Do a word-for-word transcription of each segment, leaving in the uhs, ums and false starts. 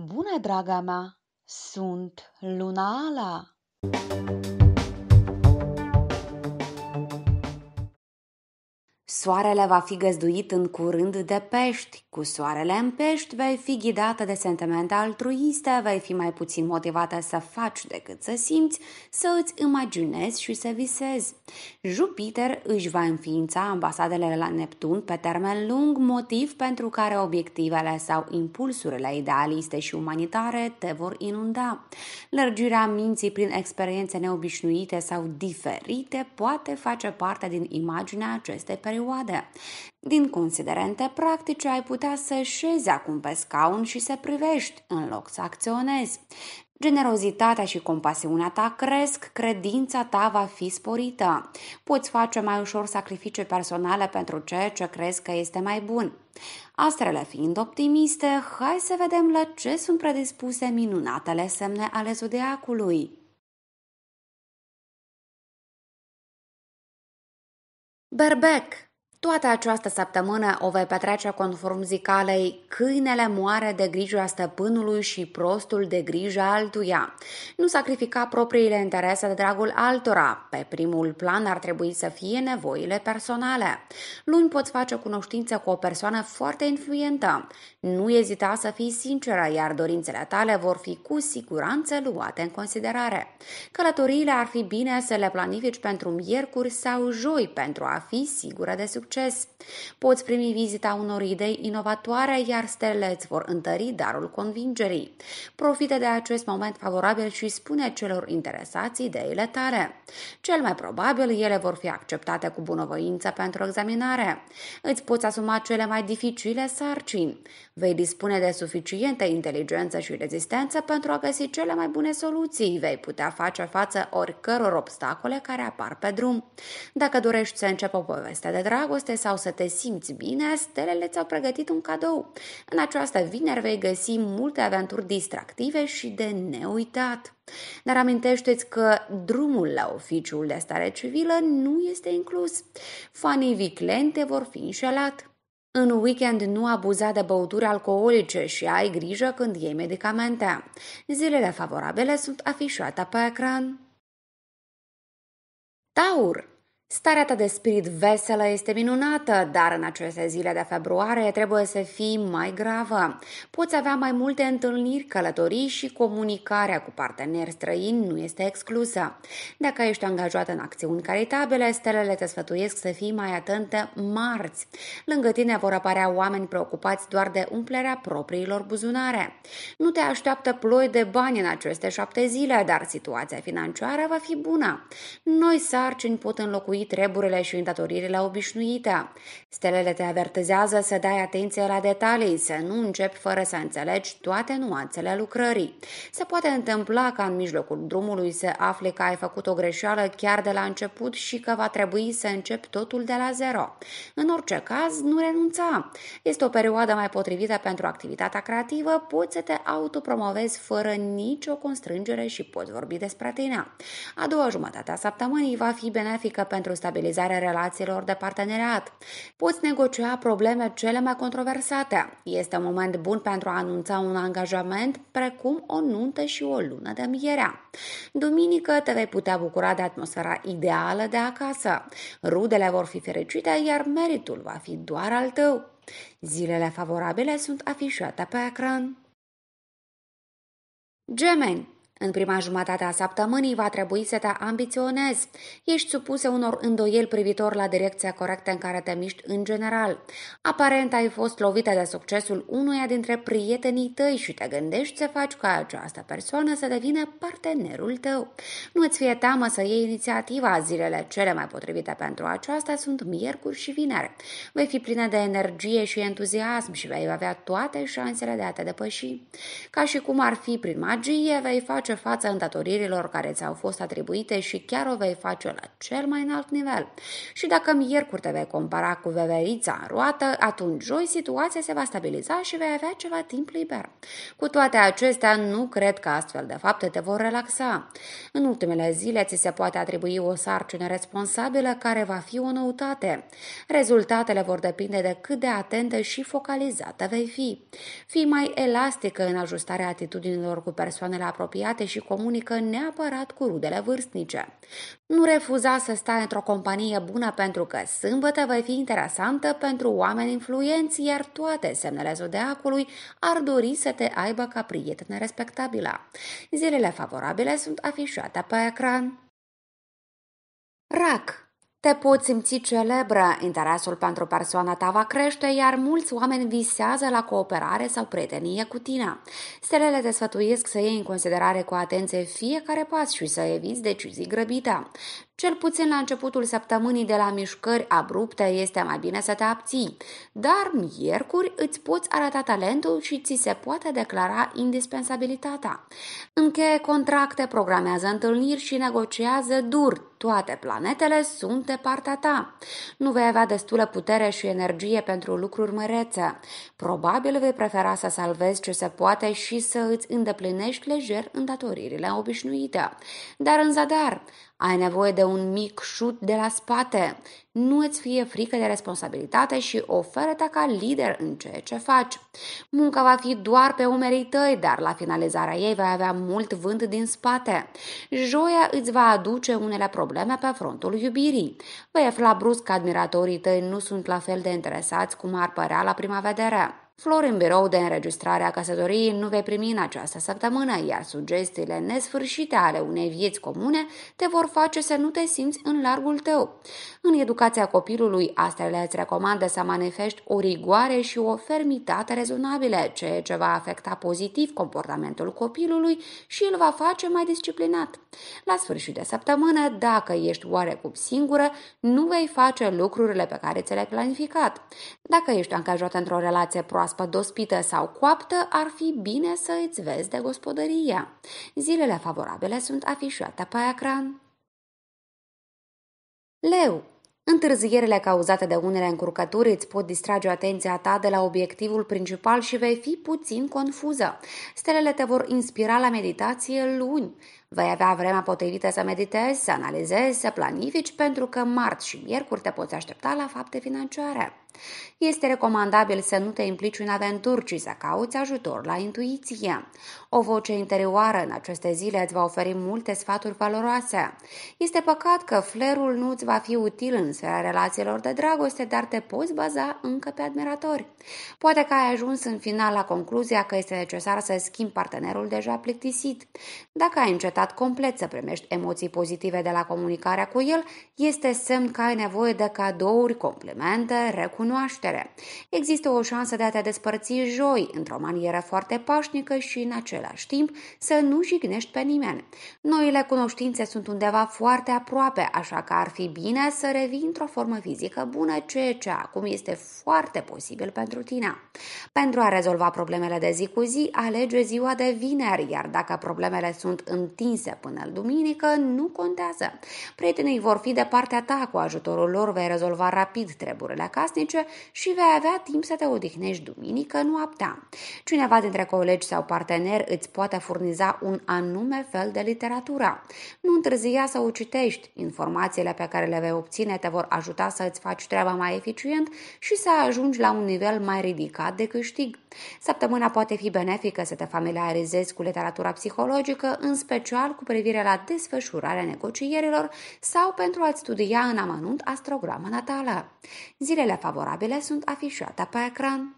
Bună, draga mea! Sunt Luna Ala! Soarele va fi găzduit în curând de pești. Cu soarele în pești vei fi ghidată de sentimente altruiste, vei fi mai puțin motivată să faci decât să simți, să îți imaginezi și să visezi. Jupiter își va înființa ambasadele la Neptun pe termen lung, motiv pentru care obiectivele sau impulsurile idealiste și umanitare te vor inunda. Lărgirea minții prin experiențe neobișnuite sau diferite poate face parte din imaginea acestei perioade. Din considerente practice, ai putea să șezi acum pe scaun și să privești, în loc să acționezi. Generozitatea și compasiunea ta cresc, credința ta va fi sporită. Poți face mai ușor sacrificii personale pentru ceea ce crezi că este mai bun. Astrele fiind optimiste, hai să vedem la ce sunt predispuse minunatele semne ale zodiacului. Berbec. Toată această săptămână o vei petrece conform zicalei: câinele moare de grija stăpânului și prostul de grija altuia. Nu sacrifica propriile interese de dragul altora. Pe primul plan ar trebui să fie nevoile personale. Luni poți face cunoștință cu o persoană foarte influentă. Nu ezita să fii sinceră, iar dorințele tale vor fi cu siguranță luate în considerare. Călătoriile ar fi bine să le planifici pentru miercuri sau joi pentru a fi sigură de succes. Poți primi vizita unor idei inovatoare, iar stelele îți vor întări darul convingerii. Profită de acest moment favorabil și spune celor interesați ideile tale. Cel mai probabil ele vor fi acceptate cu bunăvoință pentru examinare. Îți poți asuma cele mai dificile sarcini. Vei dispune de suficientă inteligență și rezistență pentru a găsi cele mai bune soluții. Vei putea face față oricăror obstacole care apar pe drum. Dacă dorești să începi o poveste de dragoste sau să te simți bine, stelele ți-au pregătit un cadou. În această vineri vei găsi multe aventuri distractive și de neuitat. Dar amintește-ți că drumul la oficiul de stare civilă nu este inclus. Fanii vicleni te vor fi înșelat. În weekend nu abuza de băuturi alcoolice și ai grijă când iei medicamente. Zilele favorabile sunt afișate pe ecran. Taur. Starea ta de spirit veselă este minunată, dar în aceste zile de februarie trebuie să fii mai gravă. Poți avea mai multe întâlniri, călătorii și comunicarea cu parteneri străini nu este exclusă. Dacă ești angajat în acțiuni caritabile, stelele te sfătuiesc să fii mai atentă marți. Lângă tine vor apărea oameni preocupați doar de umplerea propriilor buzunare. Nu te așteaptă ploi de bani în aceste șapte zile, dar situația financiară va fi bună. Noi sarcini pot înlocui treburile și îndatoririle obișnuite. Stelele te avertizează să dai atenție la detalii, să nu începi fără să înțelegi toate nuanțele lucrării. Se poate întâmpla ca în mijlocul drumului să afli că ai făcut o greșeală chiar de la început și că va trebui să începi totul de la zero. În orice caz, nu renunța. Este o perioadă mai potrivită pentru activitatea creativă, poți să te autopromovezi fără nicio constrângere și poți vorbi despre tine. A doua jumătate a săptămânii va fi benefică pentru pentru stabilizarea relațiilor de parteneriat. Poți negocia probleme cele mai controversate. Este un moment bun pentru a anunța un angajament, precum o nuntă și o lună de mierea. Duminică te vei putea bucura de atmosfera ideală de acasă. Rudele vor fi fericite, iar meritul va fi doar al tău. Zilele favorabile sunt afișate pe ecran. Gemeni. În prima jumătate a săptămânii va trebui să te ambiționezi. Ești supusă unor îndoieli privitor la direcția corectă în care te miști în general. Aparent ai fost lovită de succesul unuia dintre prietenii tăi și te gândești să faci ca această persoană să devină partenerul tău. Nu îți fie teamă să iei inițiativa. Zilele cele mai potrivite pentru aceasta sunt miercuri și vineri. Vei fi plină de energie și entuziasm și vei avea toate șansele de a te depăși. Ca și cum ar fi prin magie, vei face face față îndatoririlor care ți-au fost atribuite și chiar o vei face la cel mai înalt nivel. Și dacă miercuri te vei compara cu veverița în roată, atunci joi situația se va stabiliza și vei avea ceva timp liber. Cu toate acestea, nu cred că astfel de fapte te vor relaxa. În ultimele zile ți se poate atribui o sarcină responsabilă care va fi o noutate. Rezultatele vor depinde de cât de atentă și focalizată vei fi. Fii mai elastică în ajustarea atitudinilor cu persoanele apropiate și comunică neapărat cu rudele vârstnice. Nu refuza să stai într-o companie bună pentru că sâmbătă vei fi interesantă pentru oameni influenți, iar toate semnele zodiacului ar dori să te aibă ca prietenă respectabilă. Zilele favorabile sunt afișate pe ecran. Rac. Te poți simți celebră, interesul pentru persoana ta va crește, iar mulți oameni visează la cooperare sau prietenie cu tine. Stelele te sfătuiesc să iei în considerare cu atenție fiecare pas și să eviți decizii grăbite. Cel puțin la începutul săptămânii de la mișcări abrupte este mai bine să te abții, dar miercuri îți poți arăta talentul și ți se poate declara indispensabilitatea. Încheie contracte, programează întâlniri și negociază dur. Toate planetele sunt de partea ta. Nu vei avea destulă putere și energie pentru lucruri mărețe. Probabil vei prefera să salvezi ce se poate și să îți îndeplinești lejer îndatoririle obișnuite. Dar în zadar, ai nevoie de un mic șut de la spate. Nu îți fie frică de responsabilitate și oferă-te ca lider în ceea ce faci. Munca va fi doar pe umerii tăi, dar la finalizarea ei vei avea mult vânt din spate. Joia îți va aduce unele probleme pe frontul iubirii. Vei afla brusc că admiratorii tăi nu sunt la fel de interesați cum ar părea la prima vedere. Flori în birou de înregistrare a căsătoriei nu vei primi în această săptămână, iar sugestiile nesfârșite ale unei vieți comune te vor face să nu te simți în largul tău. În educația copilului, astrele îți recomandă să manifesti o rigoare și o fermitate rezonabile, ceea ce va afecta pozitiv comportamentul copilului și îl va face mai disciplinat. La sfârșit de săptămână, dacă ești oarecum singură, nu vei face lucrurile pe care ți le-ai planificat. Dacă ești angajat într-o relație proaspătă, dospită sau coaptă, ar fi bine să îți vezi de gospodăria. Zilele favorabile sunt afișate pe ecran. Leu. Întârzierile cauzate de unele încurcături îți pot distrage atenția ta de la obiectivul principal și vei fi puțin confuză. Stelele te vor inspira la meditație luni. Vei avea vremea potrivită să meditezi, să analizezi, să planifici, pentru că marți și miercuri te poți aștepta la fapte financiare. Este recomandabil să nu te implici în aventuri, ci să cauți ajutor la intuiție. O voce interioară în aceste zile îți va oferi multe sfaturi valoroase. Este păcat că flerul nu îți va fi util în sfera relațiilor de dragoste, dar te poți baza încă pe admiratori. Poate că ai ajuns în final la concluzia că este necesar să schimbi partenerul deja plictisit. Dacă ai încetat complet să primești emoții pozitive de la comunicarea cu el, este semn că ai nevoie de cadouri, complimente, recunoaștere. Există o șansă de a te despărți joi, într-o manieră foarte pașnică și în același timp să nu jignești pe nimeni. Noile cunoștințe sunt undeva foarte aproape, așa că ar fi bine să revii într-o formă fizică bună, ceea ce acum este foarte posibil pentru tine. Pentru a rezolva problemele de zi cu zi, alege ziua de vineri, iar dacă problemele sunt în timp până duminică, nu contează. Prietenii vor fi de partea ta, cu ajutorul lor vei rezolva rapid treburile casnice și vei avea timp să te odihnești duminică noaptea. Cineva dintre colegi sau parteneri îți poate furniza un anume fel de literatură. Nu întârzia să o citești. Informațiile pe care le vei obține te vor ajuta să îți faci treaba mai eficient și să ajungi la un nivel mai ridicat de câștig. Săptămâna poate fi benefică să te familiarizezi cu literatura psihologică, în special cu privire la desfășurarea negocierilor sau pentru a-ți studia în amănunt astrograma natală. Zilele favorabile sunt afișate pe ecran.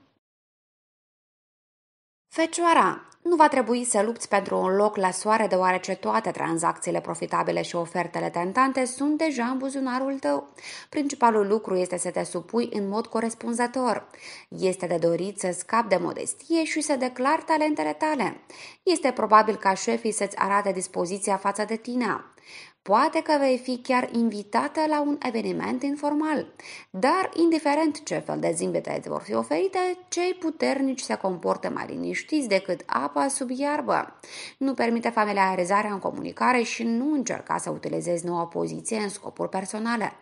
Fecioara. Nu va trebui să lupți pentru un loc la soare, deoarece toate tranzacțiile profitabile și ofertele tentante sunt deja în buzunarul tău. Principalul lucru este să te supui în mod corespunzător. Este de dorit să scapi de modestie și să declari talentele tale. Este probabil ca șefii să-ți arate dispoziția față de tine. Poate că vei fi chiar invitată la un eveniment informal, dar indiferent ce fel de zâmbete îți vor fi oferite, cei puternici se comportă mai liniștiți decât apa sub iarbă. Nu permite familiarizarea în comunicare și nu încerca să utilizezi noua poziție în scopuri personale.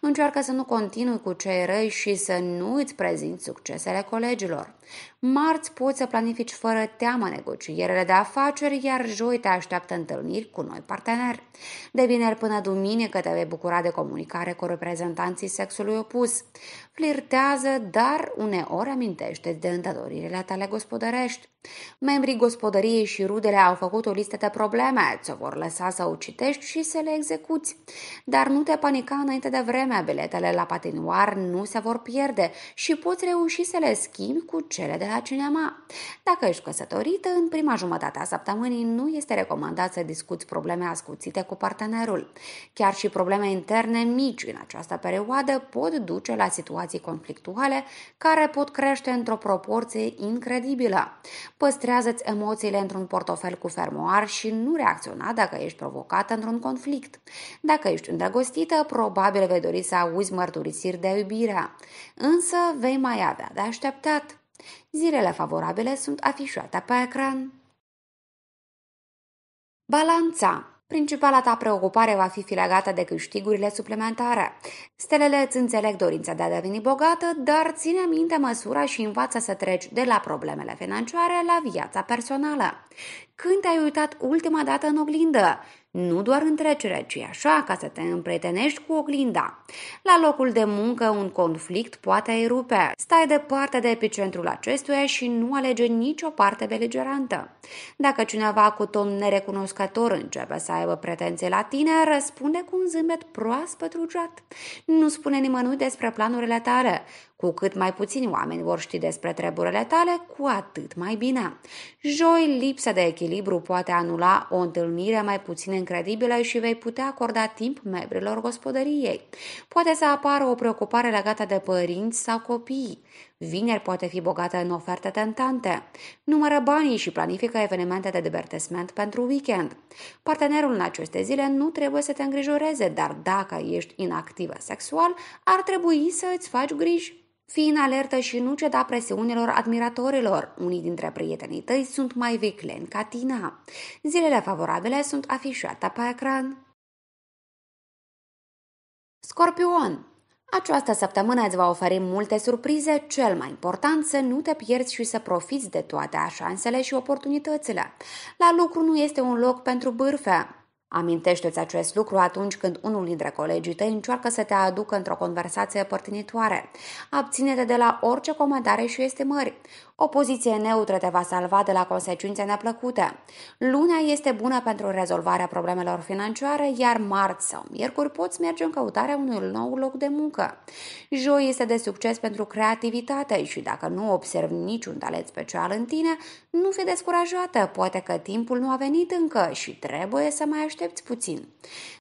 Încearcă să nu continui cu cei răi și să nu îți prezinți succesele colegilor. Marți poți să planifici fără teamă negocierele de afaceri, iar joi te așteaptă întâlniri cu noi parteneri. De vineri până duminică te vei bucura de comunicare cu reprezentanții sexului opus. Flirtează, dar uneori amintește-ți de întădoririle tale gospodărești. Membrii gospodăriei și rudele au făcut o listă de probleme, ți-o vor lăsa să o citești și să le execuți. Dar nu te panica înainte de vreme, biletele la patinoar nu se vor pierde și poți reuși să le schimbi cu cele de la cinema. Dacă ești căsătorită, în prima jumătate a săptămânii nu este recomandat să discuți probleme ascuțite cu partenerul. Chiar și probleme interne mici în această perioadă pot duce la situații conflictuale care pot crește într-o proporție incredibilă. Păstrează-ți emoțiile într-un portofel cu fermoar și nu reacționa dacă ești provocată într-un conflict. Dacă ești îndrăgostită, probabil vei dori să auzi mărturisiri de iubire, însă vei mai avea de așteptat. Zilele favorabile sunt afișate pe ecran. Balanța. Principala ta preocupare va fi legată de câștigurile suplimentare. Stelele îți înțeleg dorința de a deveni bogată, dar ține minte măsura și învață să treci de la problemele financiare la viața personală. Când te-ai uitat ultima dată în oglindă? Nu doar în trecere, ci așa ca să te împrietenești cu oglinda. La locul de muncă, un conflict poate erupe. Stai departe de epicentrul acestuia și nu alege nicio parte beligerantă. Dacă cineva cu ton nerecunoscător începe să aibă pretenții la tine, răspunde cu un zâmbet proaspăt rugat. Nu spune nimănui despre planurile tale. Cu cât mai puțini oameni vor ști despre treburile tale, cu atât mai bine. Joi, lipsa de echilibru poate anula o întâlnire mai puțin incredibilă și vei putea acorda timp membrilor gospodăriei. Poate să apară o preocupare legată de părinți sau copii. Vineri poate fi bogată în oferte tentante. Numără banii și planifică evenimente de divertisment pentru weekend. Partenerul în aceste zile nu trebuie să te îngrijoreze, dar dacă ești inactivă sexual, ar trebui să îți faci griji. Fii în alertă și nu ceda presiunilor admiratorilor. Unii dintre prietenii tăi sunt mai vicleni ca tine. Zilele favorabile sunt afișate pe ecran. Scorpion. Această săptămână îți va oferi multe surprize, cel mai important să nu te pierzi și să profiți de toate șansele și oportunitățile. La lucru nu este un loc pentru bârfe. Amintește-ți acest lucru atunci când unul dintre colegii tăi încearcă să te aducă într-o conversație părtinitoare. Abține-te de la orice comandare și estimări. O poziție neutră te va salva de la consecințe neplăcute. Luna este bună pentru rezolvarea problemelor financiare, iar marți sau miercuri poți merge în căutarea unui nou loc de muncă. Joi este de succes pentru creativitate și dacă nu observi niciun talent special în tine, nu fi descurajată, poate că timpul nu a venit încă și trebuie să mai aștepți. Aștepți puțin.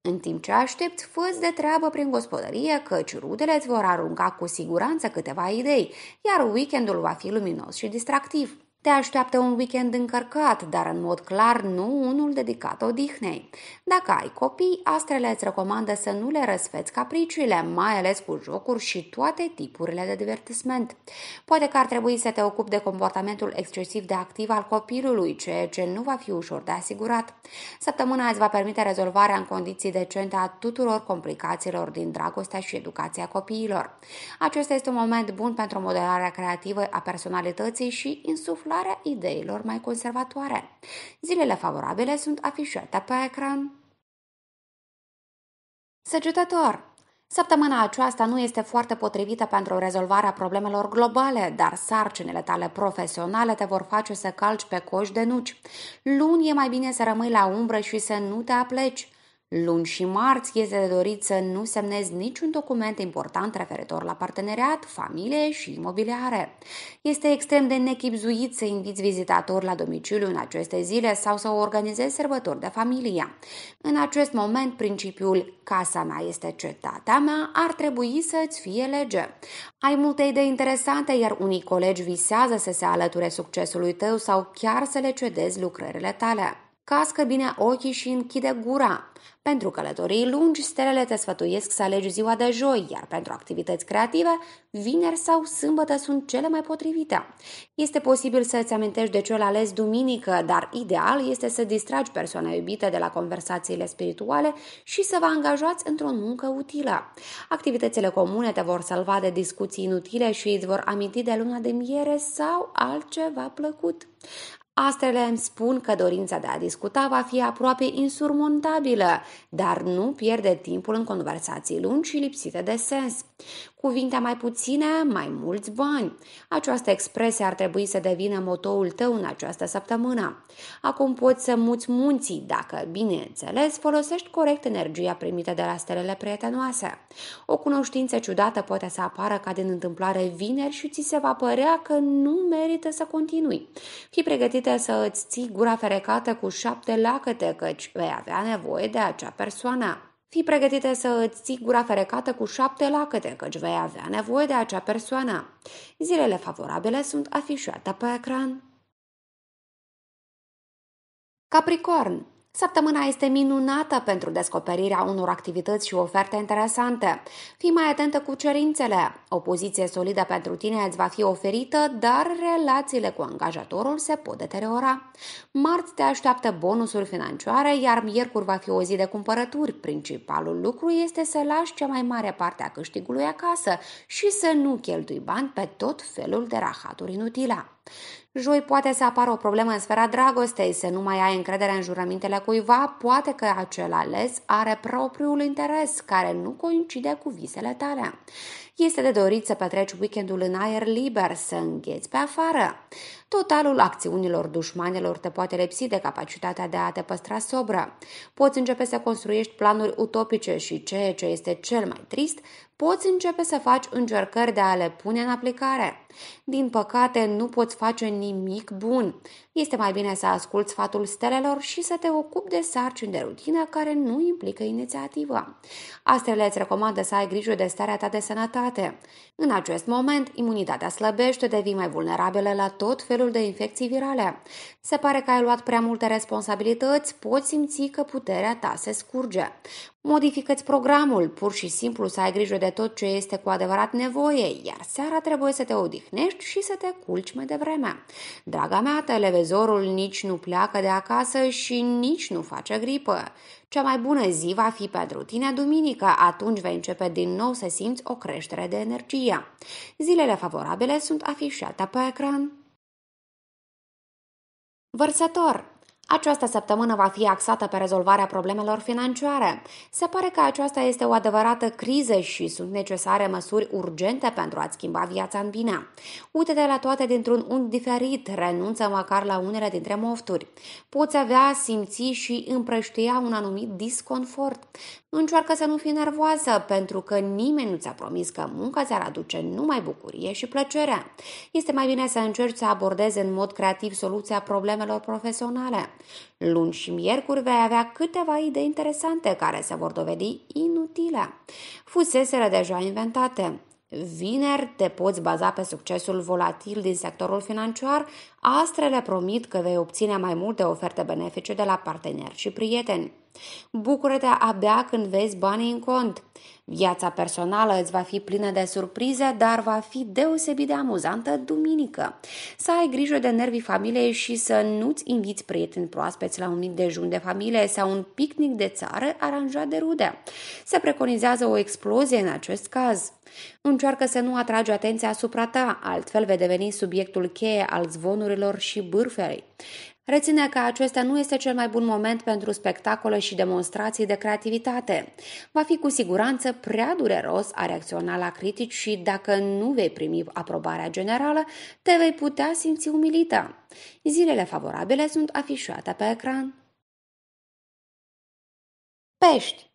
În timp ce aștepți, fă-ți de treabă prin gospodărie, căci rudele îți vor arunca cu siguranță câteva idei, iar weekendul va fi luminos și distractiv. Te așteaptă un weekend încărcat, dar în mod clar nu unul dedicat odihnei. Dacă ai copii, astrele îți recomandă să nu le răsfeți capriciile, mai ales cu jocuri și toate tipurile de divertisment. Poate că ar trebui să te ocupi de comportamentul excesiv de activ al copilului, ceea ce nu va fi ușor de asigurat. Săptămâna îți va permite rezolvarea în condiții decente a tuturor complicațiilor din dragostea și educația copiilor. Acesta este un moment bun pentru modelarea creativă a personalității și insuflarea ideilor mai conservatoare. Zilele favorabile sunt afișate pe ecran. Săgetător. Săptămâna aceasta nu este foarte potrivită pentru rezolvarea problemelor globale, dar sarcinile tale profesionale te vor face să calci pe coși de nuci. Luni e mai bine să rămâi la umbră și să nu te apleci. Luni și marți este de dorit să nu semnezi niciun document important referitor la parteneriat, familie și imobiliare. Este extrem de nechibzuit să inviți vizitatori la domiciliu în aceste zile sau să organizezi sărbători de familie. În acest moment, principiul "casa mea este cetatea mea" ar trebui să îți fie lege. Ai multe idei interesante, iar unii colegi visează să se alăture succesului tău sau chiar să le cedezi lucrările tale. Cască bine ochii și închide gura. Pentru călătorii lungi, stelele te sfătuiesc să alegi ziua de joi, iar pentru activități creative, vineri sau sâmbătă sunt cele mai potrivite. Este posibil să îți amintești de cel ales duminică, dar ideal este să distragi persoana iubită de la conversațiile spirituale și să vă angajați într-o muncă utilă. Activitățile comune te vor salva de discuții inutile și îți vor aminti de luna de miere sau altceva plăcut. Astrele îmi spun că dorința de a discuta va fi aproape insurmontabilă, dar nu pierde timpul în conversații lungi și lipsite de sens. Cuvinte mai puține, mai mulți bani. Această expresie ar trebui să devină motoul tău în această săptămână. Acum poți să muți munții dacă, bineînțeles, folosești corect energia primită de la stelele prietenoase. O cunoștință ciudată poate să apară ca din întâmplare vineri și ți se va părea că nu merită să continui. Fii pregătită să îți ții gura ferecată cu șapte lacăte, căci vei avea nevoie de acea persoană. Fii pregătită să îți ții gura ferecată cu șapte lacăte, căci vei avea nevoie de acea persoană. Zilele favorabile sunt afișate pe ecran. Capricorn. Săptămâna este minunată pentru descoperirea unor activități și oferte interesante. Fii mai atentă cu cerințele. O poziție solidă pentru tine îți va fi oferită, dar relațiile cu angajatorul se pot deteriora. Marți te așteaptă bonusuri financiare, iar miercuri va fi o zi de cumpărături. Principalul lucru este să lași cea mai mare parte a câștigului acasă și să nu cheltui bani pe tot felul de rahaturi inutile. Joi poate să apară o problemă în sfera dragostei, să nu mai ai încredere în jurămintele cuiva, poate că acel ales are propriul interes care nu coincide cu visele tale. Este de dorit să petreci weekendul în aer liber, să îngheți pe afară. Totalul acțiunilor dușmanilor te poate lipsi de capacitatea de a te păstra sobră. Poți începe să construiești planuri utopice și, ceea ce este cel mai trist, poți începe să faci încercări de a le pune în aplicare. Din păcate, nu poți face nimic bun. Este mai bine să asculți sfatul stelelor și să te ocupi de sarcini de rutină care nu implică inițiativă. Astrele îți recomandă să ai grijă de starea ta de sănătate. În acest moment, imunitatea slăbește, devii mai vulnerabilă la tot felul de infecții virale. Se pare că ai luat prea multe responsabilități, poți simți că puterea ta se scurge. Modifică-ți programul, pur și simplu să ai grijă de tot ce este cu adevărat nevoie, iar seara trebuie să te odihnești și să te culci mai devreme. Draga mea, televizorul nici nu pleacă de acasă și nici nu face gripă. Cea mai bună zi va fi pentru tine duminică, atunci vei începe din nou să simți o creștere de energie. Zilele favorabile sunt afișate pe ecran. Vărsător. Această săptămână va fi axată pe rezolvarea problemelor financiare. Se pare că aceasta este o adevărată criză și sunt necesare măsuri urgente pentru a-ți schimba viața în bine. Uite-te la toate dintr-un unghi diferit, renunță măcar la unele dintre mofturi. Poți avea, simți și împrăștia un anumit disconfort. Încearcă să nu fii nervoasă, pentru că nimeni nu ți-a promis că munca ți-ar aduce numai bucurie și plăcere. Este mai bine să încerci să abordezi în mod creativ soluția problemelor profesionale. Luni și miercuri vei avea câteva idei interesante care se vor dovedi inutile. Fuseseră deja inventate. Vineri te poți baza pe succesul volatil din sectorul financiar. Astrele promit că vei obține mai multe oferte benefice de la parteneri și prieteni. Bucură-te abia când vezi banii în cont. Viața personală îți va fi plină de surprize, dar va fi deosebit de amuzantă duminică. Să ai grijă de nervii familiei și să nu-ți inviți prieteni proaspeți la un mic dejun de familie sau un picnic de țară aranjat de rude. Se preconizează o explozie în acest caz. Încearcă să nu atragi atenția asupra ta, altfel vei deveni subiectul cheie al zvonurilor și bârfelei. Reține că acesta nu este cel mai bun moment pentru spectacole și demonstrații de creativitate. Va fi cu siguranță prea dureros a reacționa la critici și dacă nu vei primi aprobarea generală, te vei putea simți umilită. Zilele favorabile sunt afișate pe ecran. Pești.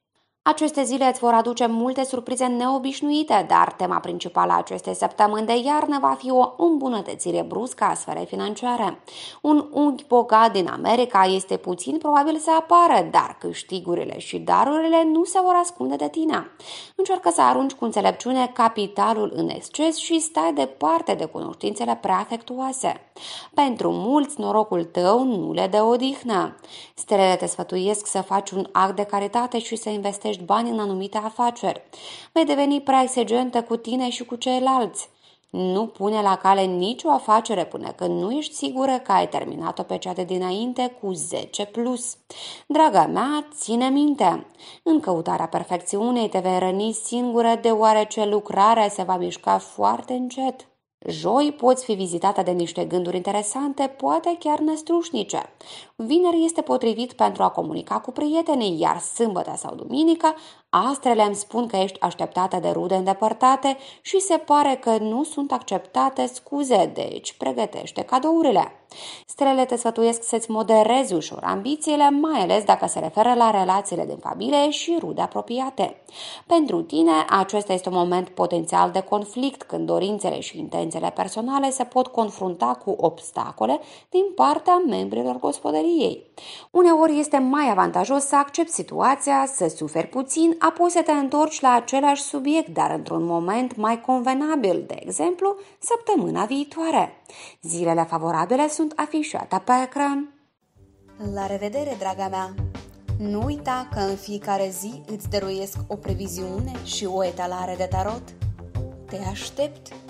Aceste zile îți vor aduce multe surprize neobișnuite, dar tema principală a acestei săptămâni de iarnă va fi o îmbunătățire bruscă a sferei financiare. Un unghi bogat din America este puțin probabil să apară, dar câștigurile și darurile nu se vor ascunde de tine. Încearcă să arunci cu înțelepciune capitalul în exces și stai departe de cunoștințele prea afectuoase. Pentru mulți, norocul tău nu le dă odihnă. Stelele te sfătuiesc să faci un act de caritate și să investești bani în anumite afaceri. Vei deveni prea exigentă cu tine și cu ceilalți. Nu pune la cale nicio afacere până când nu ești sigură că ai terminat-o pe cea de dinainte cu zece plus. Draga mea, ține minte! În căutarea perfecțiunei te vei răni singură, deoarece lucrarea se va mișca foarte încet. Joi poți fi vizitată de niște gânduri interesante, poate chiar năstrușnice. Vineri este potrivit pentru a comunica cu prietenii, iar sâmbătă sau duminică, astrele îmi spun că ești așteptată de rude îndepărtate și se pare că nu sunt acceptate scuze, deci pregătește cadourile. Stelele te sfătuiesc să-ți moderezi ușor ambițiile, mai ales dacă se referă la relațiile din familie și rude apropiate. Pentru tine, acesta este un moment potențial de conflict, când dorințele și intențiile personale se pot confrunta cu obstacole din partea membrilor gospodăriei. Uneori este mai avantajos să accepti situația, să suferi puțin, apoi să te întorci la același subiect, dar într-un moment mai convenabil, de exemplu, săptămâna viitoare. Zilele favorabile sunt afișate pe ecran. La revedere, draga mea! Nu uita că în fiecare zi îți dăruiesc o previziune și o etalare de tarot. Te aștept!